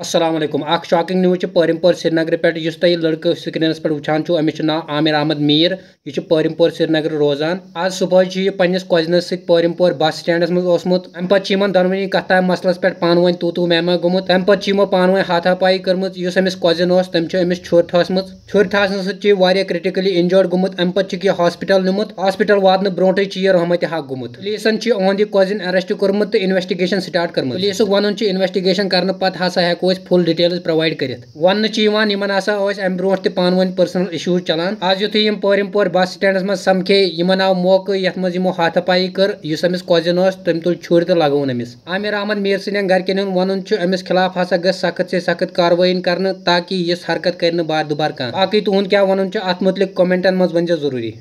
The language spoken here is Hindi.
अस्सलामुअलैकुम अख शॉकिंग न्यूज़ परिमपोर श्रीनगर पे इस तुम लड़क स्क्रीनस पे वुचान अमिस ना आमिर अहमद मीर यह परिमपोर श्रीनगर रोजान। आज सुबह यह पन्नस कजिनस परिमपोर बस स्टैंडस मं ओसमुत अम पन दोनों कथ तम मसलस पे पान वन तू मैमा गुमत तम पो पान वन हाथापाई कर्मत इस अमिस कजिन तम छुर थसम छुर थसन सत्य क्रिटिकली इंजर्ड गुमत अम पे हॉस्पिटल निमुत हॉस्पिटल वादन ब्रोट यह रहमत हक गुमत। पुलिसन उहद कजिन अरेस्ट कोर्मुत तो इन्वेस्टिगेशन स्टार्ट कर्मुत। पुलिस वन इन्वेस्टिगेशन करने पे हसा हेको फुल डिटेल्स प्रोवाइड कर वन हसा अम ब्रो पान वन पर्सनल इश्यूज चलान। आज युद्ध यम परिमपोर बस स्टैंडस मं समखे इन आव मौक यो हाथापाई कर इस अमिस कजिन तम तुल छुर तो लगोन अमिस। आमिर अहमद मीर सदन गरकन वन अमिस खिलाफ हसा गस सख्त से सख्त कार्रवाई कर ताकि इस हरकत कर बार दुबार कह बाकी तुंद क्या वन अत मुतलिक कमेंटन मं वनजो जरूरी।